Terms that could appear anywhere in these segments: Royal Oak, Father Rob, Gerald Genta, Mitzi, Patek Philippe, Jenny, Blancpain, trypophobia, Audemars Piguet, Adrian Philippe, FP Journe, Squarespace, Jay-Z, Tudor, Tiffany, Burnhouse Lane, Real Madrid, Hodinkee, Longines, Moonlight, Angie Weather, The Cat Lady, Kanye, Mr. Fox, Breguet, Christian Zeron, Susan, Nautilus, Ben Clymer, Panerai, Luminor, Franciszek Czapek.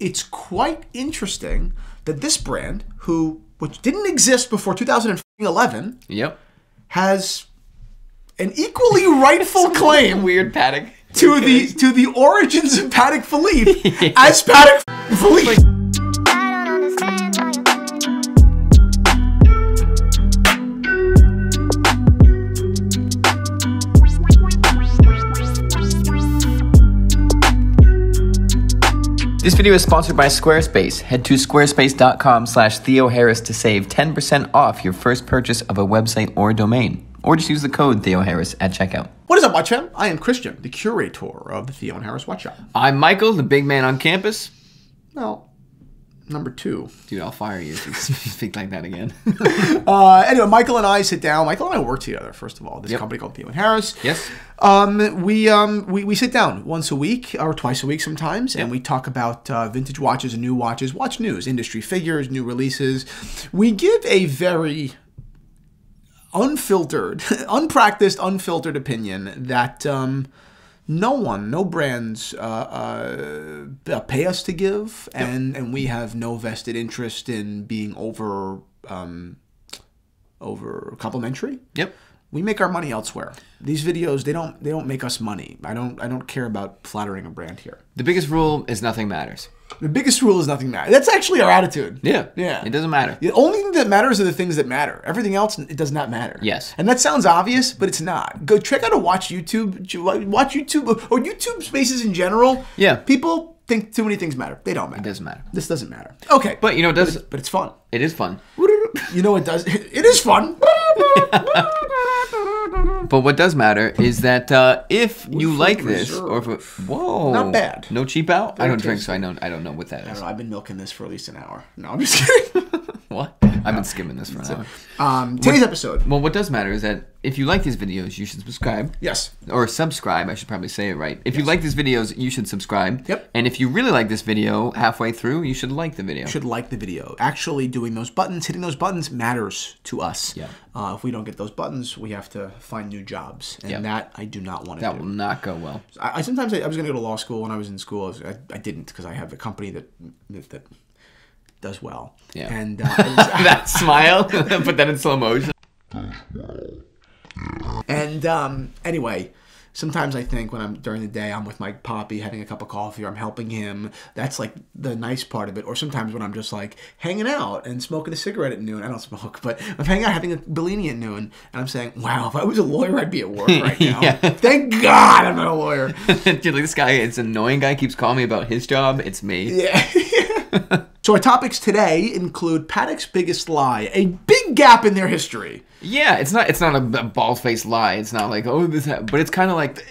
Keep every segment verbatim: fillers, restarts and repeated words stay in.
it's quite interesting that this brand, who which didn't exist before two thousand eleven, yep, has an equally rightful claim. Weird Patek to the to the origins of Patek Philippe yeah. as Patek Philippe. This video is sponsored by Squarespace. Head to squarespace dot com slash Theo Harris to save ten percent off your first purchase of a website or domain. Or just use the code Theo Harris at checkout. What is up, watch fam? I am Christian, the curator of the Theo and Harris Watch Shop. I'm Michael, the big man on campus. Well, number two. Dude, I'll fire you if you speak like that again. uh, anyway, Michael and I sit down. Michael and I work together, first of all. This yep. company called Theo and Harris. Yes. Um, we, um, we we sit down once a week or twice a week sometimes, yep. and we talk about uh, vintage watches and new watches, watch news, industry figures, new releases. We give a very unfiltered, unpracticed, unfiltered opinion that um, no one, no brands uh, uh, pay us to give, and, yep. and we have no vested interest in being over um, over complimentary. Yep, we make our money elsewhere. These videos, they don't they don't make us money. I don't I don't care about flattering a brand here. The biggest rule is nothing matters. The biggest rule is nothing matters. That's actually our attitude. Yeah, yeah. It doesn't matter. The only thing that matters are the things that matter. Everything else, it does not matter. Yes. And that sounds obvious, but it's not. Go check out a watch YouTube, watch YouTube or YouTube spaces in general. Yeah. People think too many things matter. They don't matter. It doesn't matter. This doesn't matter. Okay. But you know, it does. But it's, but it's fun. It is fun. You know, it does. It is fun. But what does matter is that uh, if With you like this, reserve. or if it, whoa, not bad, no cheap out. Very I don't tasty. drink, so I don't. I don't know what that is. I don't know, I've been milking this for at least an hour. No, I'm just kidding. What? No. I've been skimming this for an hour. Um, today's what, episode. Well, what does matter is that if you like these videos, you should subscribe. Yes. Or subscribe. I should probably say it right. If yes. you like these videos, you should subscribe. Yep. And if you really like this video, halfway through, you should like the video. You should like the video. Actually, doing those buttons, hitting those buttons matters to us. Yeah. Uh, if we don't get those buttons, we have to find new jobs, and yep. that I do not want to. That do. will not go well. I, I sometimes I, I was going to go to law school when I was in school. I, was, I, I didn't because I have a company that that. that does well. Yeah. And uh, that smile, but then in slow motion. And um, anyway, sometimes I think when I'm during the day, I'm with my poppy having a cup of coffee or I'm helping him. That's like the nice part of it. Or sometimes when I'm just like hanging out and smoking a cigarette at noon. I don't smoke, but I'm hanging out having a Bellini at noon. And I'm saying, wow, if I was a lawyer, I'd be at work right now. Yeah. Thank God I'm not a lawyer. Dude, like this guy, it's an annoying guy, keeps calling me about his job. It's me. Yeah. So our topics today include Patek's biggest lie, a big gap in their history. Yeah, it's not it's not a, a bald-faced lie. It's not like, oh, this, but it's kind of like,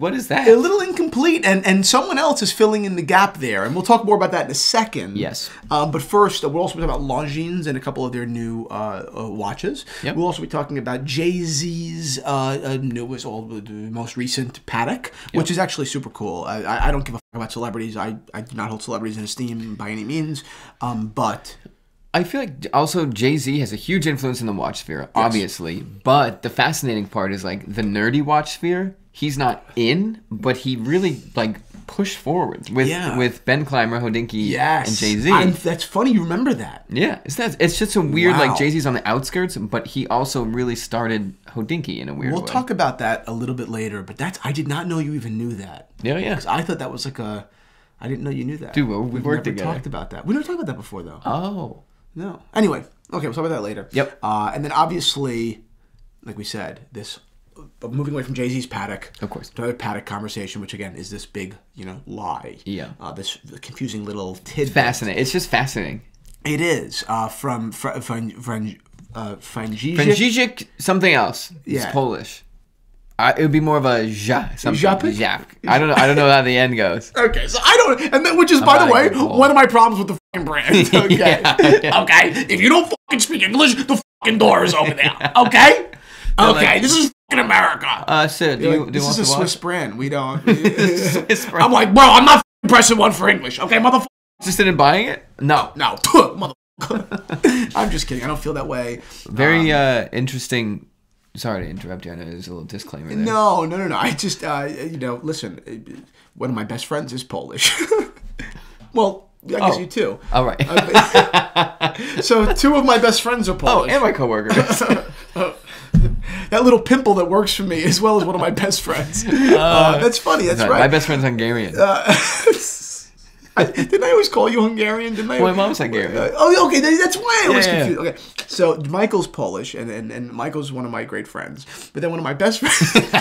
what is that? A little incomplete, and, and someone else is filling in the gap there, and we'll talk more about that in a second. Yes. Um, but first, we'll also be talking about Longines and a couple of their new uh, uh, watches. Yep. We'll also be talking about Jay-Z's uh, newest, old, most recent Patek, yep. which is actually super cool. I, I don't give a fuck about celebrities. I, I do not hold celebrities in esteem by any means, um, but I feel like also Jay-Z has a huge influence in the watch sphere, yes. obviously, but the fascinating part is like the nerdy watch sphere, he's not in, but he really like pushed forward with yeah. with Ben Clymer, Hodinkee, yes. and Jay-Z. That's funny, you remember that. Yeah, it's, that, it's just a weird, wow. like Jay-Z's on the outskirts, but he also really started Hodinkee in a weird we'll way. We'll talk about that a little bit later, but that's, I did not know you even knew that. Yeah, yeah. Because I thought that was like a, I didn't know you knew that. Dude, well, we've, we've worked never together. talked about that. We never talked about that before, though. Oh. No. Anyway, okay, we'll talk about that later. Yep. Uh, and then obviously, like we said, this uh, moving away from Jay-Z's Patek, of course, to another Patek conversation, which again is this big, you know, lie. Yeah. Uh, this confusing little tidbit. Fascinating. It's just fascinating. It is uh, from Fra Fra Fra uh, Franciszek. Franciszek something else. Yeah. It's Polish. I, it would be more of a ja, something. Japik? I don't know. I don't know how the end goes. Okay, so I don't. And then, which is, I'm by the way, one of my problems with the fucking brand. Okay, yeah, yeah. okay. If you don't fucking speak English, the fucking door is over there. Okay, They're okay. Like, this is fucking America. Uh, sir, do you, like, do this you want is a to Swiss watch? brand. We don't. Swiss brand. I'm like, bro, I'm not fucking pressing one for English. Okay, motherfucker. Interested in buying it? No, no, motherfucker. I'm just kidding. I don't feel that way. Very um, uh, interesting. Sorry to interrupt you. I know there's a little disclaimer there. No, no, no, no. I just, uh, you know, listen, one of my best friends is Polish. Well, I guess oh. you too. All right. Uh, so two of my best friends are Polish. Oh, and my coworkers. oh. That little pimple that works for me, as well as one of my best friends. Uh, uh, that's funny. That's right. My best friend's Hungarian. Uh, I, didn't I always call you Hungarian? Didn't I? Well, my mom's Hungarian. Uh, oh, okay. That's why I was yeah, yeah, confused. Yeah. Okay. So Michael's Polish, and, and, and Michael's one of my great friends. But then one of my best friends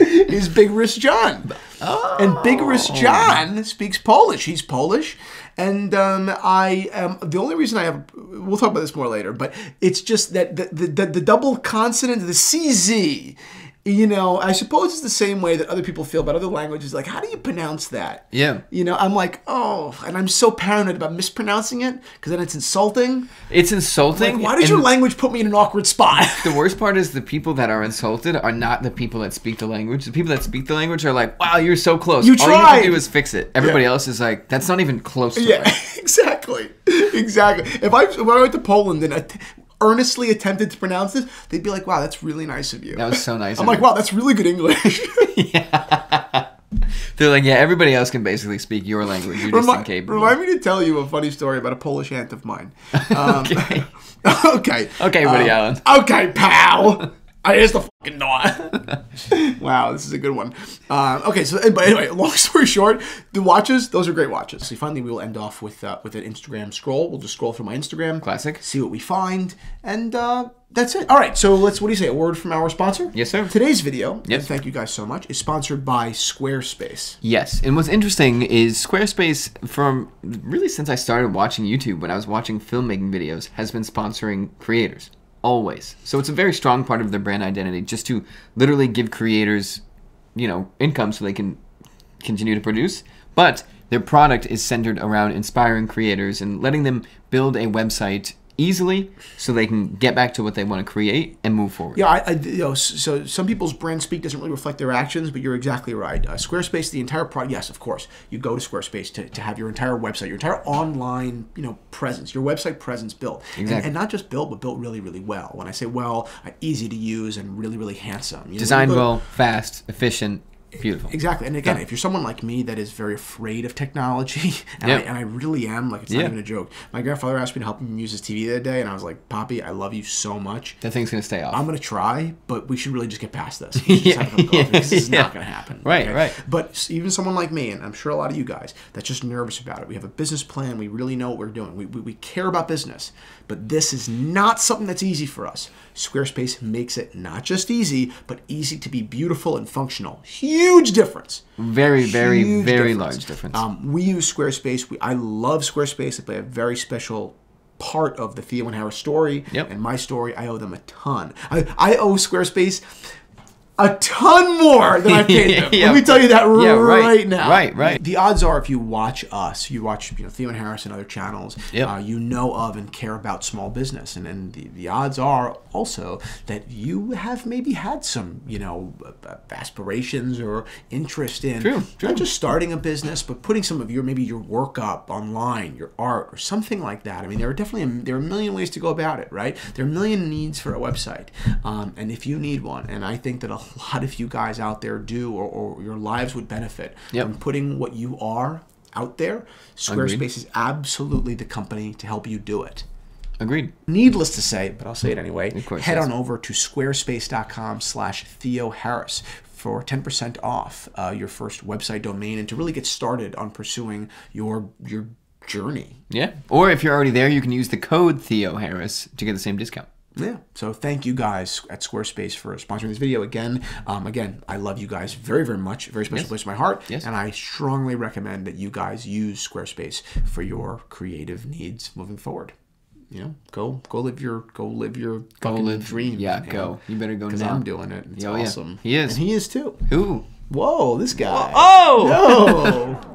is Big Wrist John. Oh. And Big Wrist John speaks Polish. He's Polish. And um, I am, the only reason I have, we'll talk about this more later, but it's just that the, the, the, the double consonant, the C Z, you know, I suppose it's the same way that other people feel about other languages. Like, how do you pronounce that? Yeah. You know, I'm like, oh, and I'm so paranoid about mispronouncing it because then it's insulting. It's insulting. Like, why did and your language put me in an awkward spot? The worst part is the people that are insulted are not the people that speak the language. The people that speak the language are like, wow, you're so close. You tried. All you have to do is fix it. Everybody yeah. else is like, that's not even close to Yeah, right. exactly. Exactly. If I, if I went to Poland and... I earnestly attempted to pronounce this, they'd be like, wow, that's really nice of you. That was so nice. I'm like, wow, that's really good English. yeah. They're like, yeah, everybody else can basically speak your language. You're just incapable. Remind me to tell you a funny story about a Polish aunt of mine. Um, okay. okay. Okay, Woody um, Allen. Okay, pal. Here's the fucking knot. Wow, this is a good one. Um, okay, so but anyway, long story short, the watches, those are great watches. So finally, we will end off with uh, with an Instagram scroll. We'll just scroll through my Instagram, classic, see what we find, and uh, that's it. All right, so let's. What do you say? A word from our sponsor? Yes, sir. Today's video, yes, and thank you guys so much, is sponsored by Squarespace. Yes, and what's interesting is Squarespace, from really since I started watching YouTube, when I was watching filmmaking videos, has been sponsoring creators. Always. So it's a very strong part of their brand identity, just to literally give creators, you know, income so they can continue to produce. But their product is centered around inspiring creators and letting them build a website easily so they can get back to what they want to create and move forward. Yeah, I, I, you know, so some people's brand speak doesn't really reflect their actions, but you're exactly right. Uh, Squarespace, the entire product, yes, of course, you go to Squarespace to, to have your entire website, your entire online, you know, presence, your website presence built. Exactly. And, and not just built, but built really, really well. When I say well, easy to use and really, really handsome. You Designed know, you go, well, fast, efficient. Beautiful. Exactly. And again, yeah. if you're someone like me that is very afraid of technology, and, yep. I, and I really am, like, it's not yep. even a joke. My grandfather asked me to help him use his T V the other day, and I was like, Poppy, I love you so much. That thing's going to stay off. I'm going to try, but we should really just get past this. yeah. yeah. This is yeah. not going to happen. Right, okay? right. But even someone like me, and I'm sure a lot of you guys, that's just nervous about it. We have a business plan. We really know what we're doing. We, we, we care about business, but this is not something that's easy for us. Squarespace makes it not just easy, but easy to be beautiful and functional. Huge difference. Very, very, Huge very difference. large difference. Um, we use Squarespace. We, I love Squarespace. They play a very special part of the Theo and Harris story yep. and my story. I owe them a ton. I, I owe Squarespace a ton more than I paid them. yeah, Let me tell you that yeah, right, right now. Right, right. The odds are, if you watch us, you watch you know Theo and Harris and other channels, yep. uh, you know of and care about small business, and and the, the odds are also that you have maybe had some you know aspirations or interest in true, true. not just starting a business, but putting some of your maybe your work up online, your art or something like that. I mean, there are definitely a, there are a million ways to go about it, right? There are a million needs for a website, um, and if you need one, and I think that a A lot of you guys out there do, or, or your lives would benefit yep. from putting what you are out there. Squarespace Agreed. is absolutely the company to help you do it. Agreed. Needless to say, but I'll say it anyway, of course, head yes. on over to squarespace dot com slash Theo Harris for ten percent off uh, your first website domain, and to really get started on pursuing your your journey. Yeah. Or if you're already there, you can use the code Theo Harris to get the same discount. Yeah. So thank you guys at Squarespace for sponsoring this video again. Um, again, I love you guys very, very much. Very special yes. place in my heart. Yes. And I strongly recommend that you guys use Squarespace for your creative needs moving forward. You know, go go live your go live your go fucking live dream. Yeah, man. go. You better go now. Because I'm doing it. It's Yo, awesome. Yeah. He is. And he is too. Who? Whoa, this guy. Oh. No.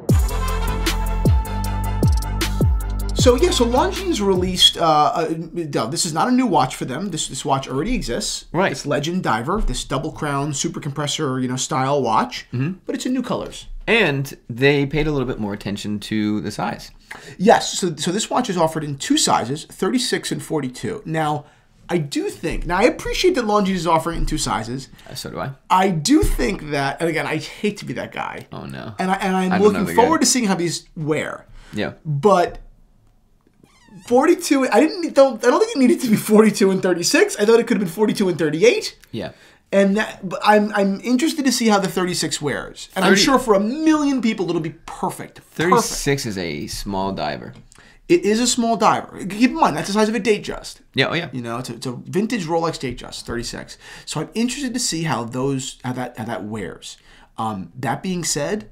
So yeah, so Longines released. Uh, a, this is not a new watch for them. This this watch already exists. Right. It's Legend Diver, this double crown super compressor, you know, style watch. Mm-hmm. But it's in new colors. And they paid a little bit more attention to the size. Yes. So so this watch is offered in two sizes, thirty-six and forty-two. Now, I do think, now I appreciate that Longines is offering it in two sizes. Uh, so do I. I do think that, and again, I hate to be that guy. Oh no. And, I, and I'm I looking forward guy. to seeing how these wear. Yeah. But forty-two, I didn't, don't, I don't think it needed to be forty-two and thirty-six. I thought it could have been forty-two and thirty-eight. Yeah. And that, but I'm, I'm interested to see how the thirty-six wears. And thirty, I'm sure for a million people, it'll be perfect. thirty-six perfect. Is a small diver. It is a small diver. Keep in mind, that's the size of a Datejust. Yeah, oh yeah. You know, it's a, it's a vintage Rolex Datejust, thirty-six. So I'm interested to see how those, how that, how that wears. Um, that being said,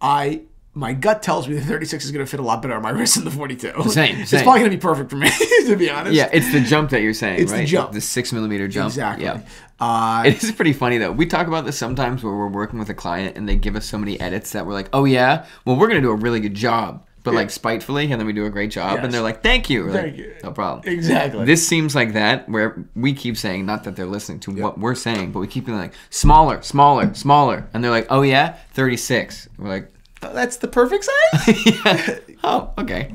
I, my gut tells me the thirty-six is going to fit a lot better on my wrist than the forty-two. Same, same. It's probably going to be perfect for me, to be honest. Yeah, it's the jump that you're saying, it's right? It's the jump. The six millimeter jump. Exactly. Yeah. Uh, it is pretty funny though. We talk about this sometimes where we're working with a client and they give us so many edits that we're like, oh yeah, well we're going to do a really good job. But yeah. like spitefully, and then we do a great job, yes. and they're like, "Thank you, thank like, you, no problem." Exactly. This seems like that, where we keep saying, not that they're listening to yep. what we're saying, but we keep being like, "Smaller, smaller, smaller," and they're like, "Oh yeah, thirty-six." We're like, oh, "That's the perfect size." yeah. Oh, okay.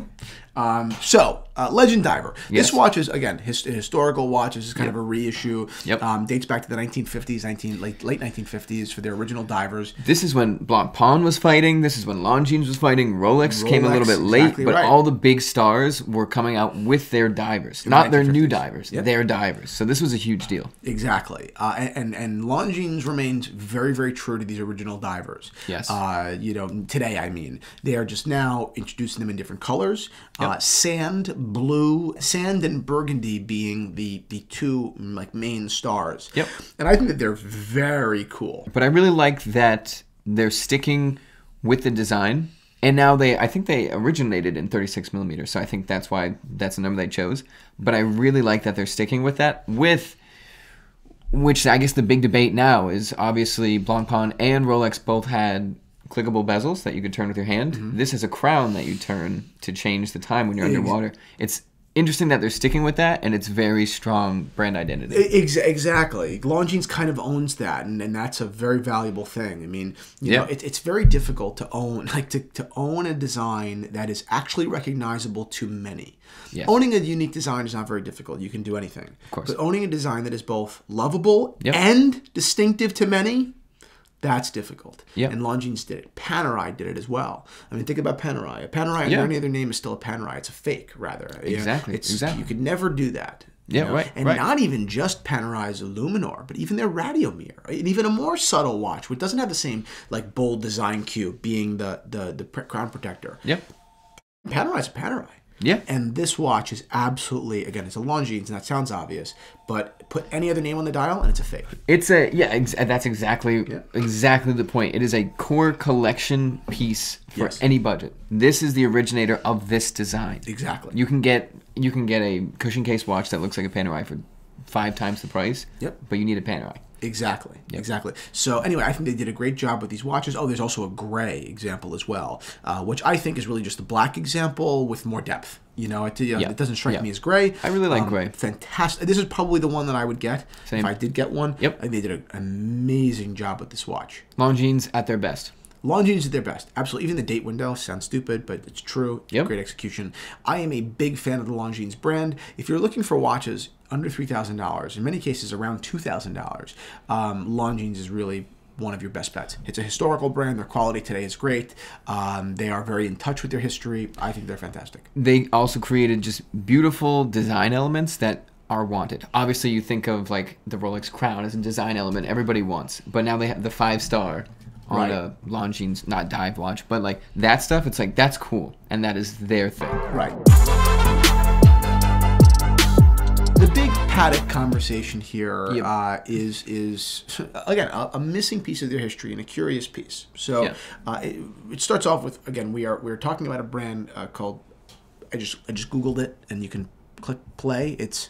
Um, so, uh, Legend Diver. Yes. This watch is again his, historical watch. This is kind yep. of a reissue. Yep. Um, dates back to the nineteen fifties, nineteen late late nineteen fifties for their original divers. This is when Blancpain was fighting. This is when Longines was fighting. Rolex, Rolex came a little bit late, exactly but right. all the big stars were coming out with their divers, not their new divers, yep. their divers. So this was a huge deal. Exactly. Uh, and, and and Longines remains very very true to these original divers. Yes. Uh, you know, today I mean, they are just now introducing them in different colors. Yep. Uh, sand, blue, sand and burgundy being the the two like main stars. Yep. And I think that they're very cool. But I really like that they're sticking with the design. And now they, I think they originated in thirty-six millimeters. So I think that's why that's the number they chose. But I really like that they're sticking with that. With which I guess the big debate now is obviously Blancpain and Rolex both had clickable bezels that you could turn with your hand. Mm-hmm. This is a crown that you turn to change the time when you're underwater. It's interesting that they're sticking with that, and it's very strong brand identity. Exactly. Longines kind of owns that, and, and that's a very valuable thing. I mean, you yeah. know, it, it's very difficult to own, like to, to own a design that is actually recognizable to many. Yes. Owning a unique design is not very difficult. You can do anything. Of course. But owning a design that is both lovable yep. and distinctive to many, that's difficult. Yep. And Longines did it. Panerai did it as well. I mean, think about Panerai. A Panerai yeah. under any other name is still a Panerai. It's a fake, rather. Exactly. It's, exactly. You could never do that. Yeah, you know? right. And right. not even just Panerai's Luminor, but even their Radiomir, and even a more subtle watch, which doesn't have the same like bold design cue being the the the crown protector. Yep. Panerai's a Panerai. Yeah. And this watch is absolutely, again, it's a Longines, and that sounds obvious, but put any other name on the dial and it's a fake. It's a, yeah, ex that's exactly yeah. exactly the point. It is a core collection piece for yes. any budget. This is the originator of this design. Exactly. You can get you can get a cushion case watch that looks like a Panerai for five times the price, Yep. but you need a Panerai. Exactly, yep. exactly. So anyway, I think they did a great job with these watches. Oh, there's also a gray example as well, uh, which I think is really just the black example with more depth. You know, it, you know, yep. it doesn't strike yep. me as gray. I really like um, gray. Fantastic. This is probably the one that I would get Same. if I did get one. Yep. I think they did an amazing job with this watch. Longines at their best. Longines at their best. Absolutely. Even the date window sounds stupid, but it's true. Yep. Great execution. I am a big fan of the Longines brand. If you're looking for watches under three thousand dollars, in many cases around two thousand dollars, um, Longines is really one of your best bets. It's a historical brand. Their quality today is great. Um, they are very in touch with their history. I think they're fantastic. They also created just beautiful design elements that are wanted. Obviously, you think of like the Rolex crown as a design element everybody wants, but now they have the five-star on right. a Longines, not dive watch, but like that stuff, it's like, that's cool. And that is their thing. Right. The big Patek conversation here yep. uh, is, is again, a, a missing piece of their history and a curious piece. So yeah. uh, it, it starts off with, again, we are, we're talking about a brand uh, called, I just, I just Googled it and you can click play. It's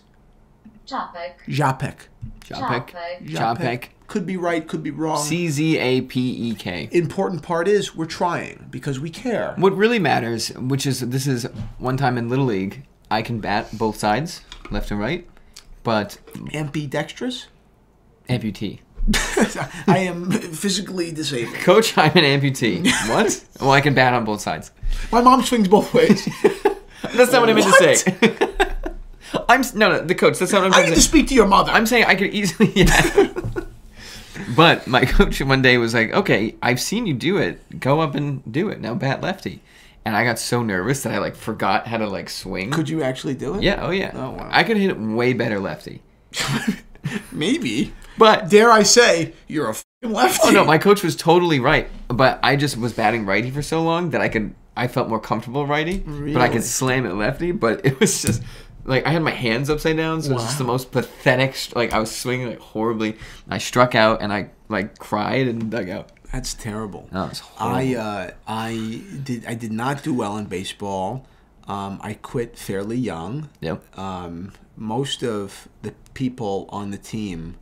Czapek. Czapek. Czapek. Czapek. Could be right, could be wrong. C Z A P E K. Important part is we're trying because we care. What really matters, which is this is one time in Little League, I can bat both sides, left and right, but... Ambidextrous? Amputee. I am physically disabled. Coach, I'm an amputee. What? Well, I can bat on both sides. My mom swings both ways. That's not what, what I meant to say. I'm no, no, the coach. That's not what I'm saying. I need to speak to your mother. I'm saying I could easily. Yeah. But my coach one day was like, "Okay, I've seen you do it. Go up and do it now, bat lefty." And I got so nervous that I like forgot how to like swing. Could you actually do it? Yeah. Oh yeah. Oh wow. I could hit it way better lefty. Maybe. But dare I say, you're a fucking lefty. Oh no, my coach was totally right. But I just was batting righty for so long that I could. I felt more comfortable righty, really? But I could slam it lefty. But it was just like I had my hands upside down, so wow. It was just the most pathetic. Like I was swinging like horribly. I struck out and I like cried and dug out. That's terrible. No, it's horrible. I uh, I did I did not do well in baseball. Um, I quit fairly young. Yep. Um, most of the people on the team,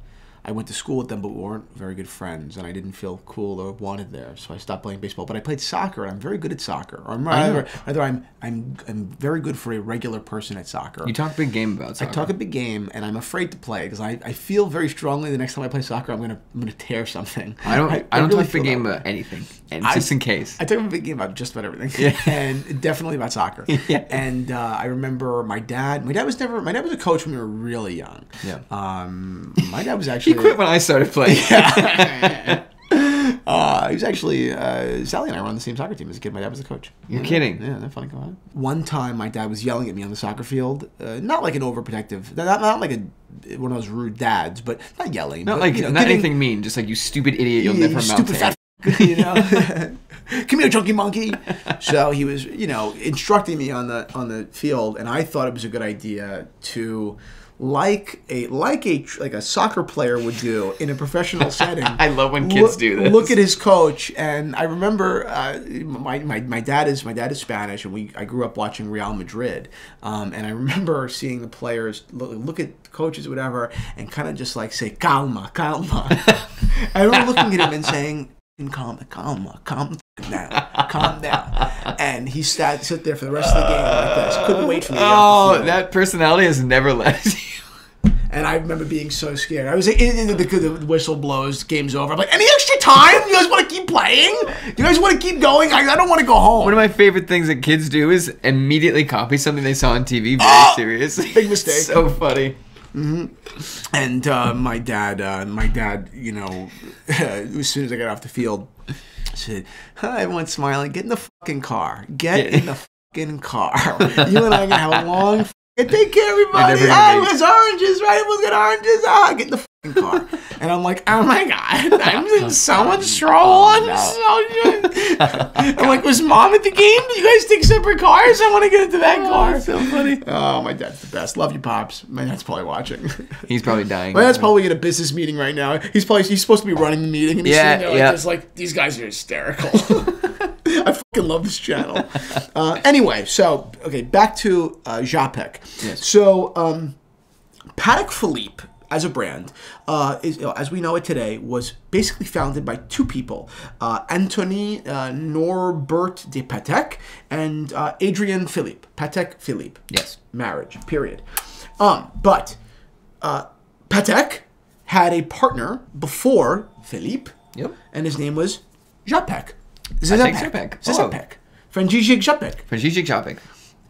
I went to school with them, but weren't very good friends, and I didn't feel cool or wanted there, so I stopped playing baseball. But I played soccer, and I'm very good at soccer. Or I'm, either, either I'm I'm I'm very good for a regular person at soccer. You talk a big game about soccer. I talk a big game, and I'm afraid to play because I, I feel very strongly the next time I play soccer, I'm gonna I'm gonna tear something. I don't I, I, I don't really talk a big game about anything, and I, just in case. I talk a big game about just about everything, yeah. And definitely about soccer. Yeah. And uh, I remember my dad. My dad was never. My dad was a coach when we were really young. Yeah. Um, my dad was actually. He quit when I started playing. Yeah. uh, he was actually, uh, Sally and I were on the same soccer team as a kid. My dad was the coach. You're yeah, kidding. Yeah, they're funny. Come on. One time, my dad was yelling at me on the soccer field. Uh, not like an overprotective, not, not like a one of those rude dads, but not yelling. Not but, like, you know, not getting, anything mean, just like, you stupid idiot, you'll yeah, never you mount stupid fat you know? Come here, chunky monkey. So he was, you know, instructing me on the on the field, and I thought it was a good idea to... Like a like a like a soccer player would do in a professional setting. I love when kids look, do this. Look at his coach, and I remember uh, my, my my dad is my dad is Spanish, and we I grew up watching Real Madrid, um, and I remember seeing the players look, look at coaches, whatever, and kind of just like say calma, calma. I remember looking at him and saying, calm, calm, calm down, calm down. And he sat, sit there for the rest of the game like this. Couldn't wait for me. Oh, that personality has never left you. And I remember being so scared. I was like, in, in the, the, the whistle blows, game's over. I'm like, any extra time? You guys want to keep playing? You guys want to keep going? I, I don't want to go home. One of my favorite things that kids do is immediately copy something they saw on T V very oh, seriously. Big mistake. So funny. Mm-hmm. And uh, my dad, uh, my dad, you know, as soon as I got off the field, said, "Hi, everyone's smiling. Get in the fucking car. Get in the fucking car. You and I are gonna have a long. Take care, everybody. Oh, there's oranges, right? Everyone's got oranges. Ah, get in the fucking car." And I'm like, "Oh my god, I'm in someone's stroll. I'm so good." I'm like, "Was mom at the game? Did you guys take separate cars? I want to get into that car." Oh, so funny. Oh, my dad's the best. Love you, pops. My dad's probably watching. He's probably dying. My dad's probably in a business meeting right now. He's probably he's supposed to be running the meeting, and he's yeah, sitting there yeah. like, just like, these guys are hysterical. I fucking love this channel. Uh, anyway, so, okay, back to uh, Czapek. Yes. So, um, Patek Philippe, as a brand, uh, is, as we know it today, was basically founded by two people, uh, Anthony uh, Norbert de Patek and uh, Adrian Philippe. Patek Philippe. Yes. Marriage, period. Um, but uh, Patek had a partner before Philippe, yep. And his name was Czapek. Patek Czapek. Czapek. Franciszek Czapek. Franciszek Czapek.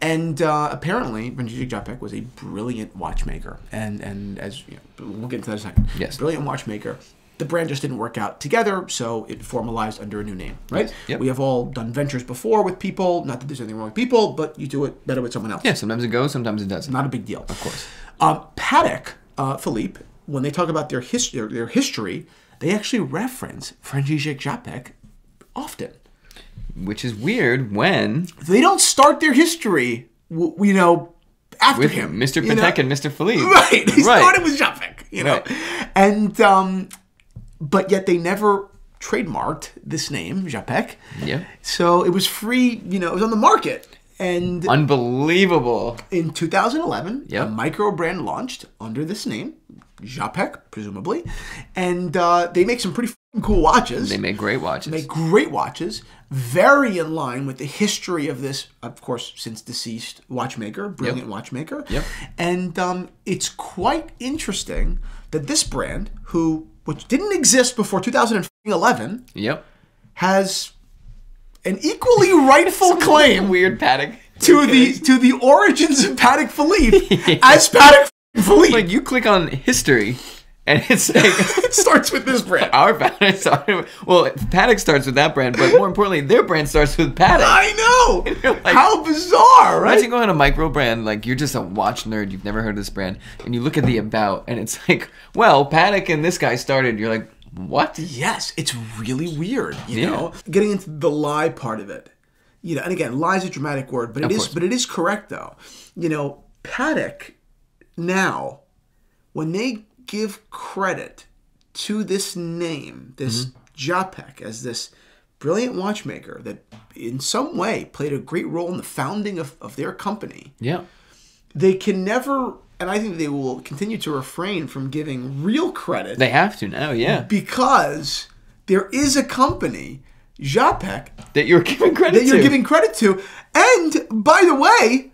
And uh, apparently, Franciszek Czapek was a brilliant watchmaker. And, and as you know, we'll get into that in a second. Yes. Brilliant watchmaker. The brand just didn't work out together, so it formalized under a new name, right? Yes. Yep. We have all done ventures before with people. Not that there's anything wrong with people, but you do it better with someone else. Yeah, sometimes it goes, sometimes it doesn't. Not a big deal. Of course. Um, Patek, uh, Philippe, when they talk about their, his their, their history, they actually reference Franciszek Czapek often, which is weird when they don't start their history, w you know, after with him, Mister Patek and Mister Philippe. Right, they right. started with Czapek, you know, right. and um, but yet they never trademarked this name, Czapek. Yeah. So it was free, you know, it was on the market, and unbelievable. In two thousand eleven, yep. A micro brand launched under this name, Czapek, presumably, and uh, they make some pretty cool watches. They make great watches. Make great watches, very in line with the history of this, of course, since deceased watchmaker, brilliant yep. watchmaker. Yep. And um, it's quite interesting that this brand, who which didn't exist before two thousand eleven, yep, has an equally rightful claim. Weird Patek. to the to the origins of Patek Philippe yeah. as Patek Philippe. Like, you click on history, and it's like... it starts with this brand. Our brand started... Well, Patek starts with that brand, but more importantly, their brand starts with Patek. I know! Like, how bizarre, right? Imagine going on a micro brand, like, you're just a watch nerd, you've never heard of this brand, and you look at the about, and it's like, well, Patek and this guy started, you're like, what? Yes, it's really weird, you yeah. know? Getting into the lie part of it. You know, and again, lie is a dramatic word, but it of is course. But it is correct, though. You know, Patek, now, when they... give credit to this name, this mm-hmm. Czapek, as this brilliant watchmaker that in some way played a great role in the founding of, of their company. Yeah. They can never, and I think they will continue to refrain from giving real credit. They have to now, yeah. Because there is a company, Czapek, that you're giving credit that to. That you're giving credit to. And, by the way,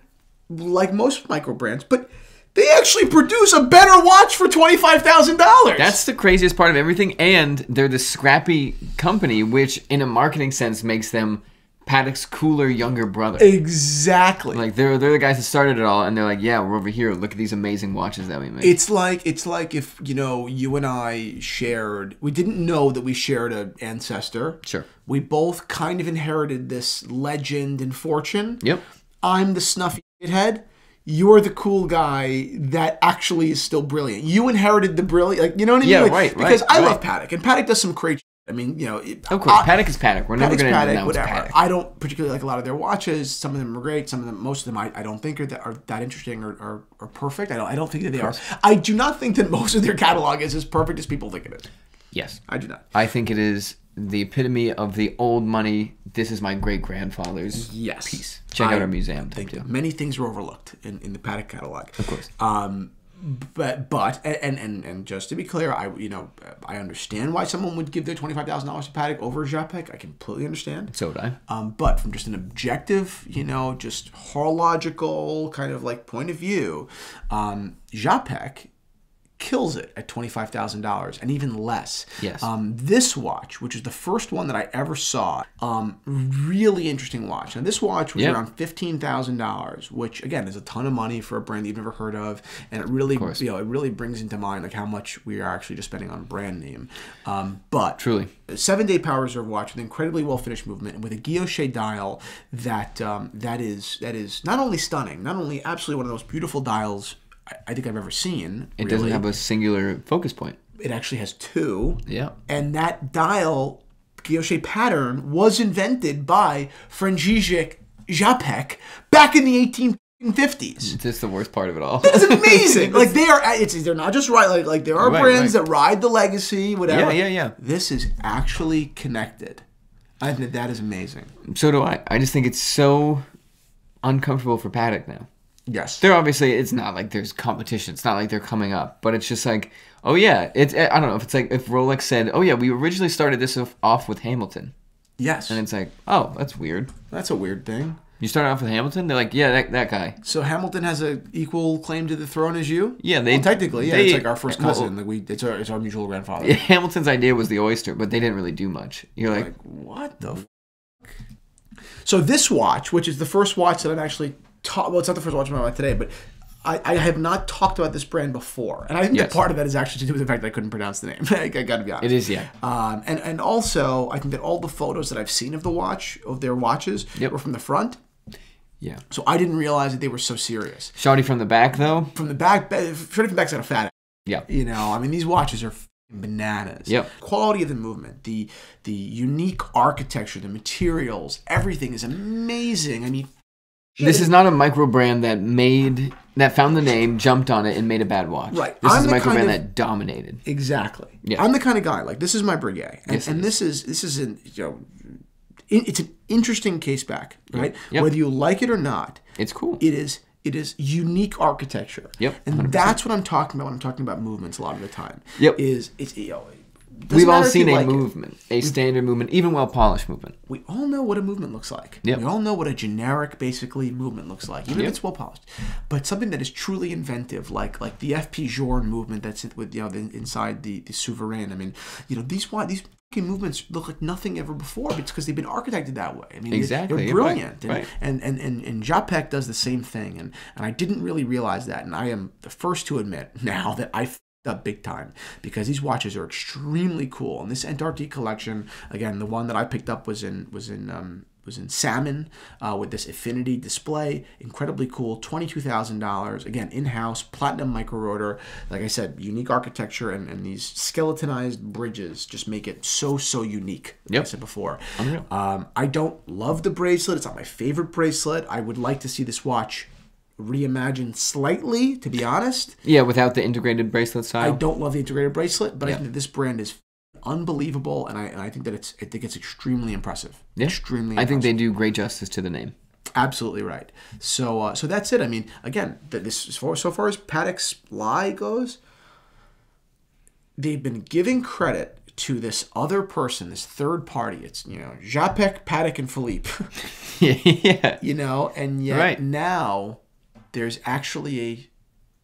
like most micro brands, but... they actually produce a better watch for twenty-five thousand dollars. That's the craziest part of everything. And they're this scrappy company, which in a marketing sense makes them Patek's cooler, younger brother. Exactly. Like they're, they're the guys that started it all. And they're like, yeah, we're over here. Look at these amazing watches that we make. It's like, it's like if, you know, you and I shared, we didn't know that we shared an ancestor. Sure. We both kind of inherited this legend and fortune. Yep. I'm the snuffy head. You're the cool guy that actually is still brilliant. You inherited the brilliant, like, you know what I mean? Yeah, like, right, Because right, I right. love Patek, and Patek does some crazy shit. I mean, you know. It, of course, I, Patek is Patek. We're Patek's never going to announce Patek, Patek. I don't particularly like a lot of their watches. Some of them are great. Some of them, most of them I, I don't think are that, are that interesting or, or, or perfect. I don't, I don't think that they are. I do not think that most of their catalog is as perfect as people think it is. Yes. I do not. I think it is the epitome of the old money, this is my great-grandfather's yes. piece. Check I out our museum. Thank you. Many things were overlooked in, in the Patek catalog. Of course. Um, but, but and, and, and just to be clear, I you know I understand why someone would give their twenty-five thousand dollars to Patek over Czapek. I completely understand. So would I. Um, but from just an objective, you know, just horological kind of like point of view, um, Czapek kills it at twenty-five thousand dollars and even less. Yes. Um, this watch, which is the first one that I ever saw, um, really interesting watch. Now, this watch was yep. around fifteen thousand dollars, which again is a ton of money for a brand that you've never heard of, and it really, you know, it really brings into mind like how much we are actually just spending on a brand name. Um, but truly, a seven-day power reserve watch with incredibly well-finished movement and with a guilloche dial that um, that is that is not only stunning, not only absolutely one of the most beautiful dials I think I've ever seen. It really. doesn't have a singular focus point. It actually has two. Yeah. And that dial guilloche pattern was invented by Franciszek Czapek back in the eighteen fifties. That's the worst part of it all. That's amazing. Like they are, it's they're not just right. Like like there are right, brands right. that ride the legacy, whatever. Yeah, yeah, yeah. This is actually connected. I think that is amazing. So do I. I just think it's so uncomfortable for Patek now. Yes. They're obviously, it's not like there's competition. It's not like they're coming up. But it's just like, oh yeah, it's, I don't know if it's like if Rolex said, oh yeah, we originally started this off with Hamilton. Yes. And it's like, oh, that's weird. That's a weird thing. You started off with Hamilton? They're like, yeah, that, that guy. So Hamilton has an equal claim to the throne as you? Yeah. They, well, technically, yeah. They, it's like our first cousin. Well, like we, it's, our, it's our mutual grandfather. Yeah, Hamilton's idea was the oyster, but they didn't really do much. You're like, like what the f***? So this watch, which is the first watch that I'm actually... Talk, well, it's not the first watch I'm talking about today, but I, I have not talked about this brand before. And I think yes. that part of that is actually to do with the fact that I couldn't pronounce the name. I, I got to be honest. It is, yeah. Um, and, and also, I think that all the photos that I've seen of the watch, of their watches, yep. were from the front. Yeah. So I didn't realize that they were so serious. Shawty from the back, though? From the back. Shawty from the back's not a fat ass. Yeah. You know, I mean, these watches are... bananas. Yep. Quality of the movement, the the unique architecture, the materials, everything is amazing. I mean, shit. This is not a micro brand that made that found the name, jumped on it, and made a bad watch. Right. This I'm is a micro brand of, that dominated. Exactly. Yeah. I'm the kind of guy like this is my Breguet, and, yes, and this is this is an you know, it, it's an interesting case back, right? Yep. Whether you like it or not, it's cool. It is. It is unique architecture. Yep. one hundred percent. And that's what I'm talking about when I'm talking about movements a lot of the time. Yep. Is it's you know, it We've all seen a like movement, it. a We've, standard movement, even well-polished movement. We all know what a movement looks like. Yep. We all know what a generic, basically, movement looks like, even yep. if it's well-polished. But something that is truly inventive, like like the F P Journe movement that's with you know the, inside the the Souverain. I mean, you know these these movements look like nothing ever before, but it's because they've been architected that way. I mean, exactly. They're brilliant. Right. And, right. and and and and Czapek does the same thing, and and I didn't really realize that, and I am the first to admit now that I f***ed up big time, because these watches are extremely cool. And this Antarctique collection, again, the one that I picked up was in was in um, was in salmon uh, with this affinity display, incredibly cool, twenty-two thousand dollars, again, in-house, platinum micro rotor. Like I said, unique architecture, and, and these skeletonized bridges just make it so, so unique, like yep. I said before. Um, I don't love the bracelet. It's not my favorite bracelet. I would like to see this watch reimagined slightly, to be honest. Yeah, without the integrated bracelet style. I don't love the integrated bracelet, but yep. I think that this brand is unbelievable, and I, and I think that it's I think it's extremely impressive. Yeah. Extremely impressive. I think they do great justice to the name. Absolutely right. So uh, so that's it. I mean, again, this as far, so far as Patek's lie goes, they've been giving credit to this other person, this third party. It's, you know, Czapek, Patek, and Philippe. Yeah. You know, and yet right. now there's actually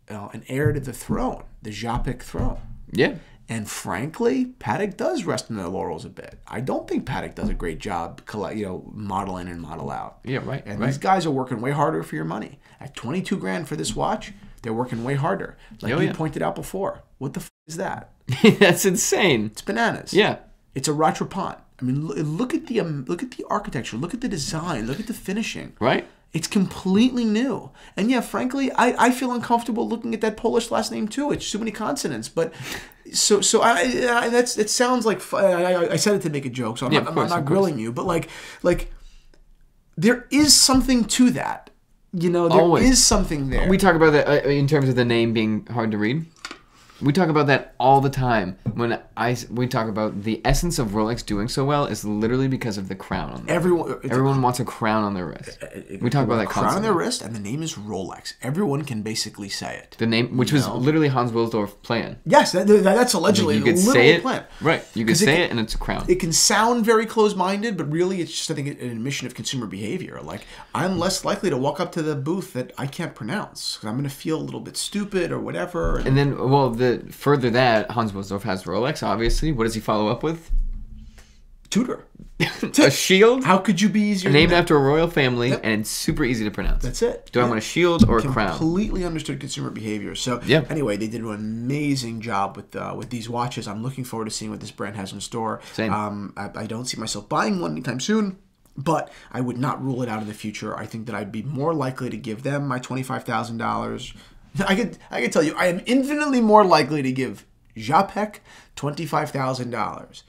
a uh, an heir to the throne, the Czapek throne. Yeah. And frankly, Patek does rest on their laurels a bit. I don't think Patek does a great job, you know, model in and model out. Yeah, right. And right. these guys are working way harder for your money. At twenty-two grand for this watch, they're working way harder. Like oh, you yeah. pointed out before, what the f is that? That's insane. It's bananas. Yeah, it's a Rattrapant. I mean, look at the um, look at the architecture, look at the design, look at the finishing. Right. It's completely new. And yeah, frankly, I, I feel uncomfortable looking at that Polish last name too. It's too many consonants. But so so I, I that's it sounds like I, I said it to make a joke, so I'm yeah, not, course, I'm not grilling course. you. But like like there is something to that. You know, there Always. is something there. We talk about that in terms of the name being hard to read. We talk about that all the time. When I we talk about the essence of Rolex doing so well is literally because of the crown on their everyone. Everyone a, wants a crown on their wrist. A, a, we talk about that crown constantly. on their wrist, and the name is Rolex. Everyone can basically say it. The name, which you was know? literally Hans Wilsdorf's plan. Yes, that, that, that's allegedly you could say it, plan. Right, you could say it, can, it, and it's a crown. It can sound very close-minded, but really, it's just I think an admission of consumer behavior. Like I'm less likely to walk up to the booth that I can't pronounce because I'm going to feel a little bit stupid or whatever. And, and then, well. The The, further that, Hans Wilsdorf has Rolex, obviously. What does he follow up with? Tudor. A shield? How could you be easier Named than after a royal family, yep. and it's super easy to pronounce. That's it. Do yeah. I want a shield or a Completely crown? Completely understood consumer behavior. So yep. anyway, they did an amazing job with uh, with these watches. I'm looking forward to seeing what this brand has in store. Same. Um, I, I don't see myself buying one anytime soon. But I would not rule it out in the future. I think that I'd be more likely to give them my twenty-five thousand dollars. I could I could tell you I am infinitely more likely to give Czapek twenty five thousand dollars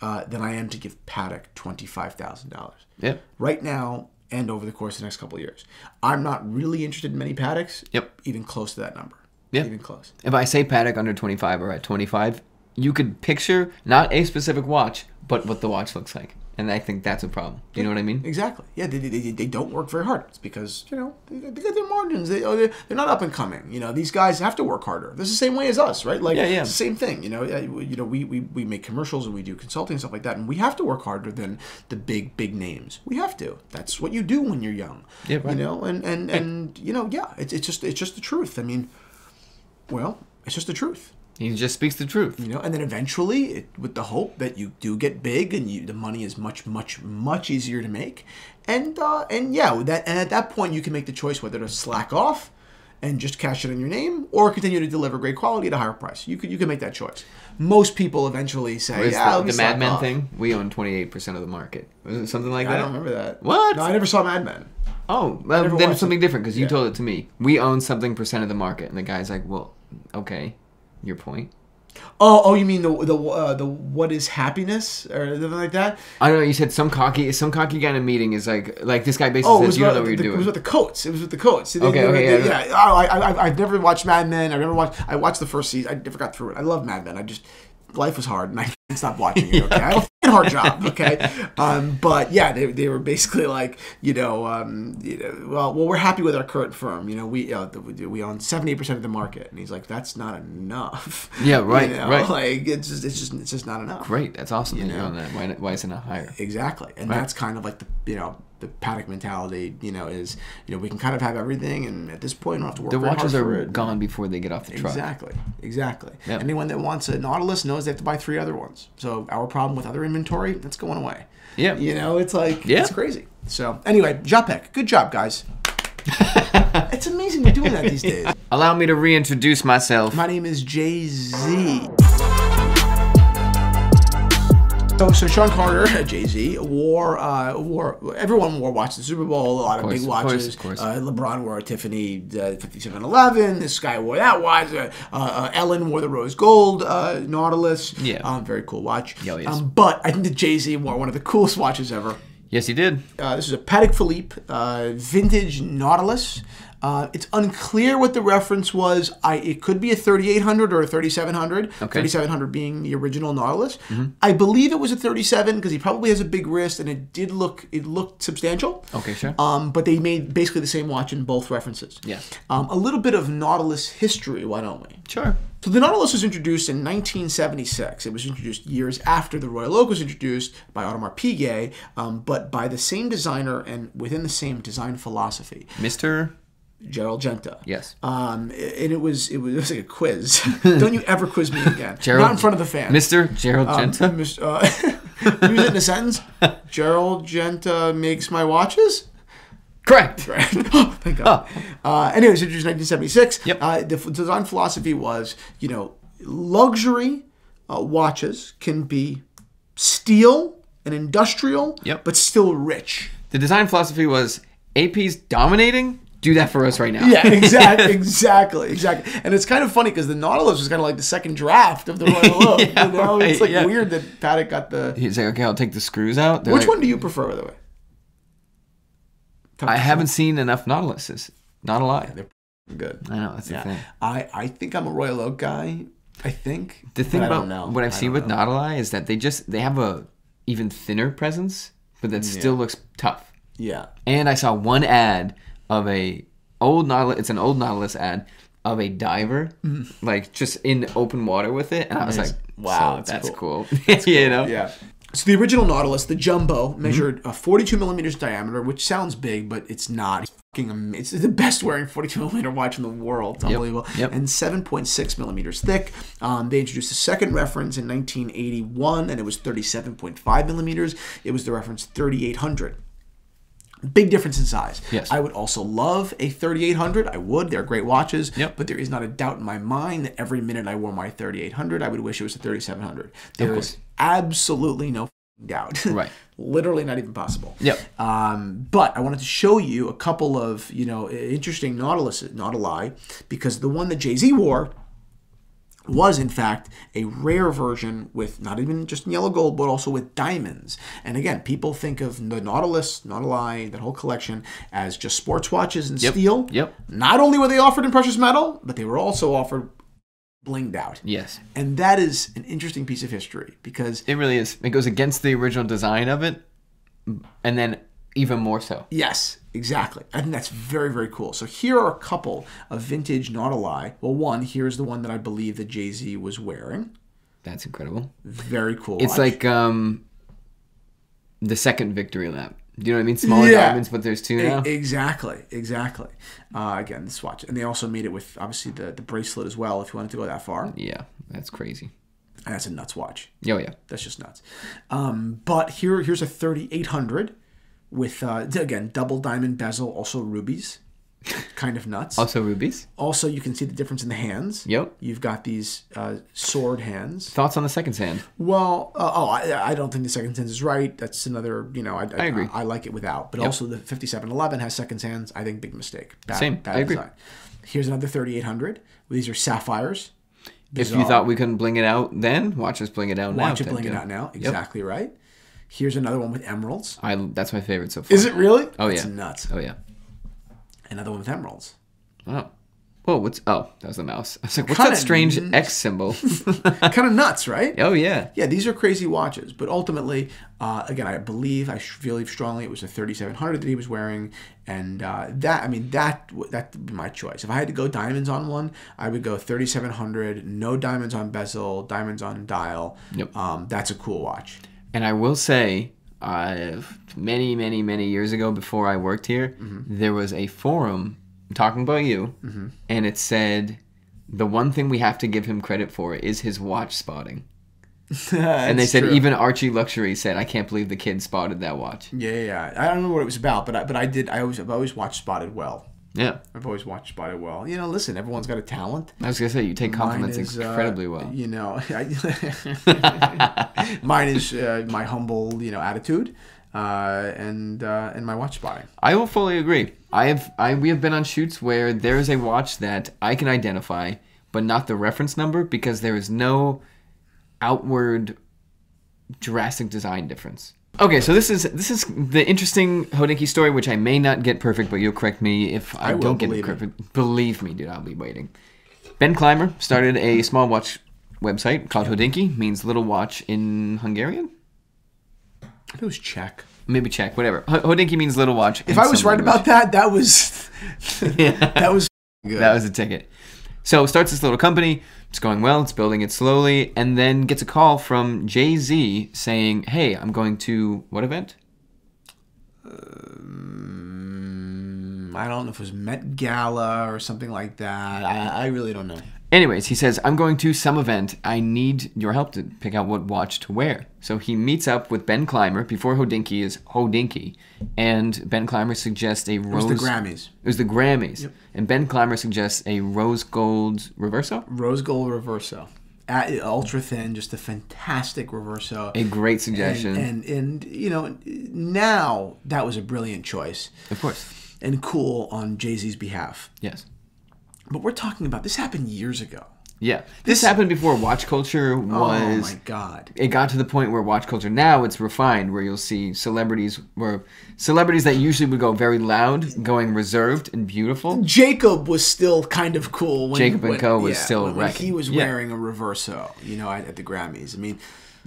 uh, than I am to give Patek twenty five thousand dollars. Yeah. Right now and over the course of the next couple of years, I'm not really interested in many Pateks. Yep. Even close to that number. Yeah. Even close. If I say Patek under twenty five or at twenty five, you could picture not a specific watch, but what the watch looks like. And I think that's a problem. Do you know what I mean? Exactly. Yeah, they, they, they don't work very hard. It's because, you know, they got their margins. They, they're not up and coming. You know, these guys have to work harder. That's the same way as us, right? Like, yeah, yeah. It's the same thing. You know, you know, we, we, we make commercials and we do consulting and stuff like that, and we have to work harder than the big, big names. We have to. That's what you do when you're young. Yeah, right. You know, and, and, and you know, yeah, it's, it's, just, it's just the truth. I mean, well, it's just the truth. He just speaks the truth, you know. And then eventually, it, with the hope that you do get big and you, the money is much, much, much easier to make, and uh, and yeah, with that and at that point, you can make the choice whether to slack off and just cash it in your name, or continue to deliver great quality at a higher price. You could you can make that choice. Most people eventually say, "Yeah, the Mad Men thing. We own twenty-eight percent of the market. Wasn't it something like that?" I don't remember that. What? No, I never saw Mad Men. Oh, well, then it's something different because you told it to me. We own something percent of the market, and the guy's like, "Well, okay." Your point? Oh, oh, you mean the the uh, the what is happiness or something like that? I don't know. You said some cocky some cocky guy in a meeting is like like this guy basically oh, says you don't know what the, you're doing. It was with the Coats. It was with the Coats. Okay, they, okay, they, yeah. yeah. Oh, I, I I've never watched Mad Men. I never watched. I watched the first season. I never got through it. I love Mad Men. I just life was hard and I stopped watching it. Okay, I have a hard job. Okay, um, but yeah, they they were basically like you know um you know, well well we're happy with our current firm. You know we uh, we own seventy percent of the market, and he's like that's not enough. Yeah, right, you know? right. Like it's just it's just it's just not enough. Great, that's awesome. You that know? You're on that. Why why isn't it higher? Exactly, and right. that's kind of like the you know the Patek mentality, you know, is, you know, we can kind of have everything, and at this point, we don't have to work. The watches are gone before they get off the truck. Exactly, exactly. Yep. Anyone that wants a Nautilus knows they have to buy three other ones. So our problem with other inventory, that's going away. Yeah, you know, it's like yeah. it's crazy. So anyway, Czapek, good job, guys. It's amazing we're doing that these days. Allow me to reintroduce myself. My name is Jay-Z. So, so Sean Carter, Jay-Z, wore, uh, wore, everyone wore watches. The Super Bowl, a lot of, of course, big watches. Of course, of course. Uh, LeBron wore a Tiffany uh, fifty-seven eleven. This guy wore that watch. Uh, uh, Ellen wore the rose gold uh, Nautilus. Yeah. Um, very cool watch. Yeah, yes. um, but I think that Jay-Z wore one of the coolest watches ever. Yes, he did. Uh, this is a Patek Philippe uh, vintage Nautilus. Uh, it's unclear what the reference was. I, it could be a thirty-eight hundred or a thirty-seven hundred, okay. thirty-seven hundred being the original Nautilus. Mm-hmm. I believe it was a thirty-seven because he probably has a big wrist, and it did look, it looked substantial. Okay, sure. Um, but they made basically the same watch in both references. Yeah. Um, a little bit of Nautilus history, why don't we? Sure. So the Nautilus was introduced in nineteen seventy-six. It was introduced years after the Royal Oak was introduced by Audemars Piguet, um, but by the same designer and within the same design philosophy. Mister Gerald Genta. Yes. Um, and it was it was, it was like a quiz. Don't you ever quiz me again. Gerald, not in front of the fans. Mister Gerald um, Genta? Use uh, it in a sentence. Gerald Genta makes my watches? Correct. Right. Oh, thank God. Oh. Uh, anyways, it was nineteen seventy-six. Yep. Uh, the design philosophy was, you know, luxury uh, watches can be steel and industrial, yep. but still rich. The design philosophy was A P's dominating. Do that for us right now. Yeah, exactly, exactly, exactly. And it's kind of funny because the Nautilus was kind of like the second draft of the Royal Oak. yeah, you know? It's like yeah. weird that Patek got the... He's like, okay, I'll take the screws out. They're Which like... one do you prefer, by the way? Talk I haven't me. seen enough Nautiluses. Not a lot. Yeah, they're good. I know, that's yeah. the thing. I, I think I'm a Royal Oak guy, I think. The thing about what I've I seen with Nautilus is that they just, they have a even thinner presence, but that yeah. still looks tough. Yeah. And I saw one ad... Of a old Nautilus, it's an old Nautilus ad of a diver, mm. like just in open water with it, and I was nice. like, "Wow, so that's, that's cool." cool. That's cool. You know, yeah. So the original Nautilus, the jumbo, measured mm-hmm. uh, forty-two millimeters diameter, which sounds big, but it's not. It's fucking amazing. It's the best wearing forty-two millimeter watch in the world. It's unbelievable. Yep. Yep. And seven point six millimeters thick. Um, they introduced a second reference in nineteen eighty-one, and it was thirty-seven point five millimeters. It was the reference thirty-eight hundred. Big difference in size. Yes. I would also love a thirty-eight hundred. I would. They're great watches. Yep. But there is not a doubt in my mind that every minute I wore my thirty-eight hundred, I would wish it was a thirty-seven hundred. There is absolutely no doubt. Right. Literally not even possible. Yep. Um, but I wanted to show you a couple of, you know, interesting Nautilus, Nautili, because the one that Jay-Z wore was in fact a rare version with not even just yellow gold, but also with diamonds. And again, people think of the Nautilus, Nautilus, that whole collection as just sports watches and yep. steel. Yep. Not only were they offered in precious metal, but they were also offered blinged out. Yes. And that is an interesting piece of history because it really is. It goes against the original design of it, and then even more so. Yes. Exactly. I think that's very, very cool. So here are a couple of vintage Nautili. Well, one, here's the one that I believe that Jay-Z was wearing. That's incredible. Very cool. It's watch. like um, the second victory lap. Do you know what I mean? Smaller yeah. diamonds, but there's two now. Exactly. Exactly. Uh, again, this watch. And they also made it with, obviously, the, the bracelet as well, if you wanted to go that far. Yeah. That's crazy. And that's a nuts watch. Oh, yeah. That's just nuts. Um, but here, here's a thirty-eight hundred. With, uh, again, double diamond bezel, also rubies. Kind of nuts. Also rubies. Also, you can see the difference in the hands. Yep. You've got these uh, sword hands. Thoughts on the second's hand? Well, uh, oh, I, I don't think the second's hand is right. That's another, you know, I, I, I agree. I, I like it without. But yep. also the fifty-seven eleven has second's hands. I think big mistake. Bad, Same. Bad I design. agree. Here's another thirty-eight hundred. These are sapphires. Bizarre. If you thought we couldn't bling it out then, watch us bling it out watch now. Watch it bling it out now. Exactly yep. right. Here's another one with emeralds. I that's my favorite so far. Is it really? Oh yeah, it's nuts. Oh yeah, another one with emeralds. Wow. Whoa, what's oh that was the mouse. I was like, what's Kinda that strange X symbol? Kind of nuts, right? Oh yeah. Yeah, these are crazy watches, but ultimately, uh, again, I believe I believe strongly it was a thirty-seven hundred that he was wearing, and uh, that I mean that that would be my choice. If I had to go diamonds on one, I would go thirty-seven hundred, no diamonds on bezel, diamonds on dial. Yep. Um, that's a cool watch. And I will say, uh, many, many, many years ago before I worked here, mm-hmm. there was a forum talking about you, mm-hmm. and it said, the one thing we have to give him credit for is his watch spotting. And they said, true. Even Archie Luxury said, I can't believe the kid spotted that watch. Yeah, yeah, yeah. I don't know what it was about, but I, but I did. I always, I've always watch spotted well. Yeah. I've always watch spotted well. You know, listen, everyone's got a talent. I was going to say, you take compliments is, incredibly uh, well. You know, I, mine is uh, my humble, you know, attitude uh, and uh, and my watch spotting. I will fully agree. I have, I, we have been on shoots where there is a watch that I can identify, but not the reference number because there is no outward drastic design difference. Okay, so this is this is the interesting Hodinkee story, which I may not get perfect, but you'll correct me if I, I don't get it perfect. It. Believe me, dude, I'll be waiting. Ben Clymer started a small watch website called Hodinkee, means little watch in Hungarian. I think it was Czech. Maybe Czech, whatever. Hodinkee means little watch. If I was right language. about that, that was yeah. that was good. That was a ticket. So starts this little company, it's going well, it's building it slowly, and then gets a call from Jay-Z saying, hey, I'm going to, what event? Um, I don't know if it was Met Gala or something like that. I, I really don't know. Anyways, he says, I'm going to some event. I need your help to pick out what watch to wear. So he meets up with Ben Clymer before Hodinkee is Hodinkee. And Ben Clymer suggests a rose... It was the Grammys. It was the Grammys. Yep. And Ben Clymer suggests a rose gold Reverso? Rose gold Reverso. At, ultra thin, just a fantastic Reverso. A great suggestion. And, and, and, you know, now that was a brilliant choice. Of course. And cool on Jay-Z's behalf. Yes. But we're talking about, this happened years ago. Yeah. This, this happened before watch culture was... Oh, my God. It got to the point where watch culture, now it's refined, where you'll see celebrities where celebrities that usually would go very loud, going reserved and beautiful. Jacob was still kind of cool. When, Jacob and when, Co. was yeah, still when, when he was wearing yeah. a Reverso, you know, at, at the Grammys. I mean,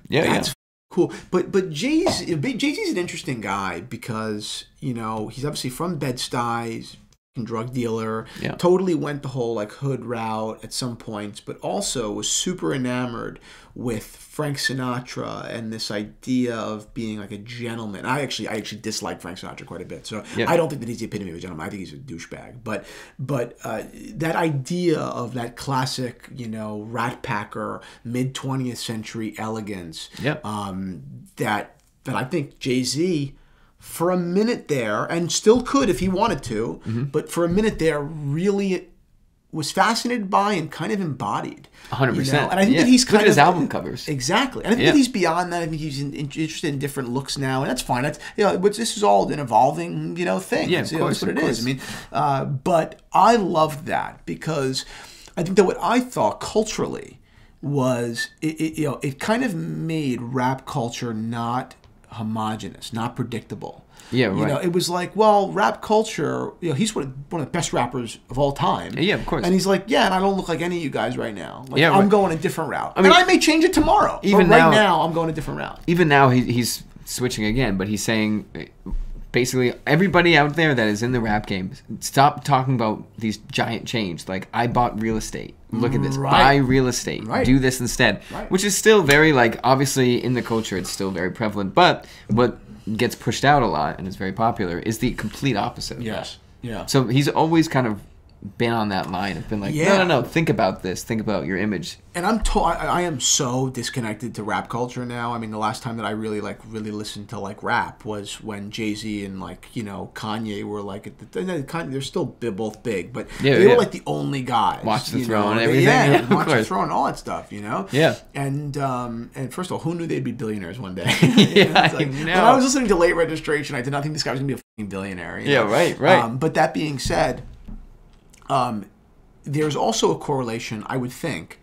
yeah, that's yeah. cool. But but Jay-Z, Jay-Z's an interesting guy because, you know, he's obviously from Bed-Stuy, drug dealer, yeah. totally went the whole like hood route at some points, but also was super enamored with Frank Sinatra and this idea of being like a gentleman. I actually I actually dislike Frank Sinatra quite a bit, so yeah. I don't think that he's the epitome of a gentleman. I think he's a douchebag. But but uh, that idea of that classic, you know, Rat Packer mid twentieth century elegance, yeah. um, that that I think Jay-Z, for a minute there, and still could if he wanted to, mm-hmm. but for a minute there, really was fascinated by and kind of embodied. one hundred percent. You know? And I think yeah. that he's kind Look at of... his album covers. Exactly. And I think yeah. that he's beyond that. I think he's in, interested in different looks now, and that's fine. That's, you know, but this is all an evolving, you know, thing. Yeah, of you course, know, that's what it course. is. I mean, uh, but I loved that because I think that what I thought culturally was, it, it, you know, it kind of made rap culture not homogenous, not predictable. Yeah, right. You know, it was like, well, rap culture, you know, he's one of, one of the best rappers of all time. Yeah, of course. And he's like, yeah, and I don't look like any of you guys right now. Like, yeah, I'm right. going a different route. I mean, and I may change it tomorrow. Even but right now, now, I'm going a different route. Even now, he, he's switching again, but he's saying, basically, everybody out there that is in the rap game, stop talking about these giant chains. Like, I bought real estate. Look at this. Right. Buy real estate. Right. Do this instead. Right. Which is still very, like, obviously in the culture, it's still very prevalent. But what gets pushed out a lot and is very popular is the complete opposite. Yes. Yeah. So he's always kind of been on that line. I've been like, yeah. no, no, no, think about this. Think about your image. And I'm to I, I am so disconnected to rap culture now. I mean, the last time that I really, like, really listened to, like, rap was when Jay-Z and, like, you know, Kanye were, like, at the, they're still both big, but yeah, they yeah. were, like, the only guys. Watch the Throne and everything. Yeah, yeah, Watch the Throne and all that stuff, you know? Yeah. And, um, and first of all, who knew they'd be billionaires one day? yeah, like, I know. When I was listening to Late Registration, I did not think this guy was going to be a fucking billionaire. You know? Yeah, right, right. Um, but that being said... Um, there's also a correlation, I would think,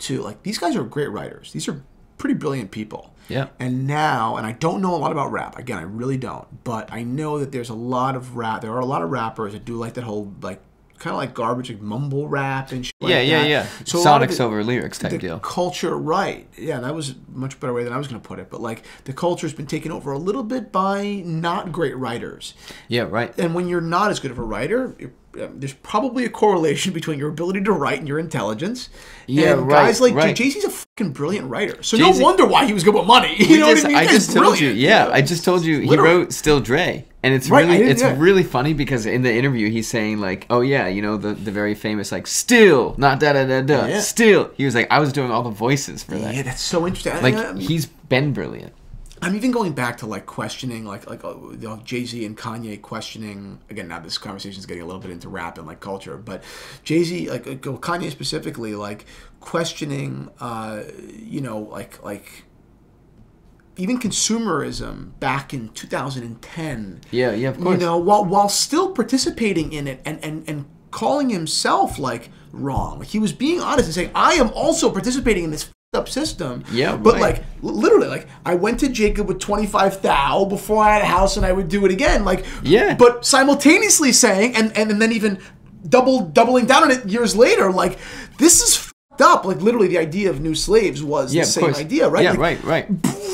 to, like, these guys are great writers. These are pretty brilliant people. Yeah. And now, and I don't know a lot about rap. Again, I really don't. But I know that there's a lot of rap. There are a lot of rappers that do, like, that whole, like, kind of like garbage, like mumble rap and shit yeah, like yeah, that. Yeah, yeah, yeah. So Sonics the, over lyrics type the deal. Culture, right. Yeah, that was a much better way than I was going to put it. But, like, the culture's been taken over a little bit by not great writers. Yeah, right. And when you're not as good of a writer... It, there's probably a correlation between your ability to write and your intelligence. Yeah, and right, guys like right. Jay-Z's a fucking brilliant writer. So Jay-Z, no wonder why he was good with money. You know just, what I mean? I just told brilliant. you. Yeah, I just told you. He Literally. wrote Still Dre. And it's right, really it's yeah. really funny because in the interview he's saying like, oh yeah, you know, the, the very famous like still, not da da da da, yeah. still. He was like, I was doing all the voices for that. Yeah, that's so interesting. Like I mean, he's been brilliant. I'm even going back to like questioning, like like uh, Jay-Z and Kanye questioning again. Now this conversation is getting a little bit into rap and like culture, but Jay-Z, like Kanye specifically, like questioning, uh, you know, like like even consumerism back in two thousand ten. Yeah, yeah, of course. You know, while while still participating in it and and and calling himself like wrong. Like he was being honest and saying, I am also participating in this up system, yeah, but right. like literally, like I went to Jacob with twenty five thou before I had a house, and I would do it again, like yeah. But simultaneously saying, and and, and then even double doubling down on it years later, like this is fucked up. Like literally, the idea of new slaves was yeah, the same course. idea, right? Yeah, like, right, right.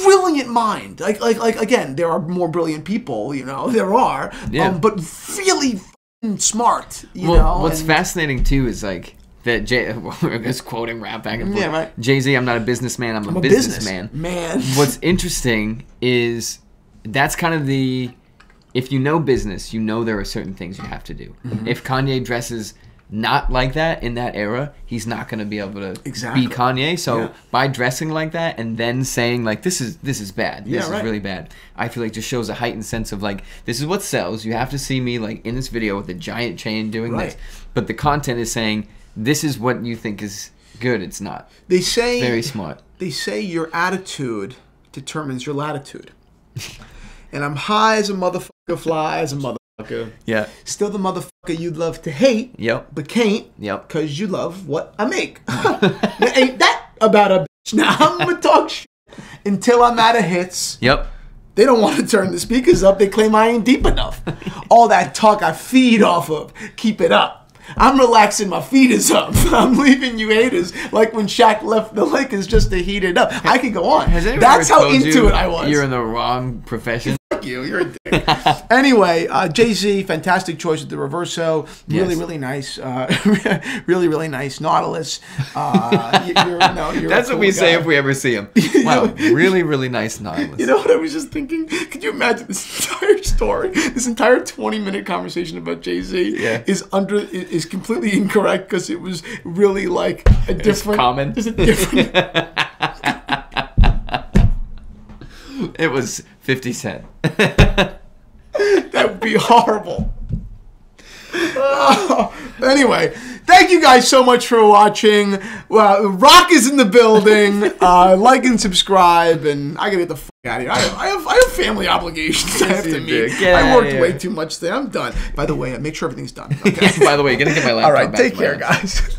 Brilliant mind, like like like again, there are more brilliant people, you know, there are, yeah. um, but really smart, you well, know. What's and, fascinating too is like. That Jay, it's quoting rap back and forth. Yeah, right. Jay-Z, I'm not a businessman, I'm, I'm a, a businessman. Man. What's interesting is that's kind of the, if you know business, you know there are certain things you have to do. Mm-hmm. If Kanye dresses not like that in that era, he's not going to be able to exactly. be Kanye. So yeah. by dressing like that and then saying like, this is this is bad, this yeah, right. is really bad. I feel like just shows a heightened sense of like, this is what sells. You have to see me like in this video with a giant chain doing right. this. But the content is saying, this is what you think is good. It's not. They say very smart. They say your attitude determines your latitude. And I'm high as a motherfucker, fly as a motherfucker. Yeah. Still the motherfucker you'd love to hate. Yep. But can't. Yep. Cause you love what I make. Ain't that about a bitch? Now I'm gonna talk shit until I'm out of hits. Yep. They don't want to turn the speakers up. They claim I ain't deep enough. All that talk I feed off of. Keep it up. I'm relaxing my feet is up. I'm leaving you haters like when Shaq left the Lakers just to heat it up. I could go on. Has That's how into it I was. You're in the wrong profession. Fuck you. You're a dick. Anyway, uh, Jay-Z, fantastic choice with the Reverso. Really, yes. really nice. Uh, really, really nice. Nautilus. Uh, you're, you're, no, you're That's cool what we guy. say if we ever see him. Wow. Really, really nice Nautilus. You know what I was just thinking? Could you imagine this entire story? This entire twenty-minute conversation about Jay-Z yeah. is under... Is, is completely incorrect because it was really like a different common is it different it was fifty cent. That would be horrible. Oh, anyway, thank you guys so much for watching. Well, Rock is in the building. Uh, like and subscribe, and I gotta get the fuck out of here. I have, I have, I have family obligations I have to meet. I worked way too much today. I'm done. By the way, I make sure everything's done. Okay? By the way, you're gonna get my laptop back. All right, take care, guys.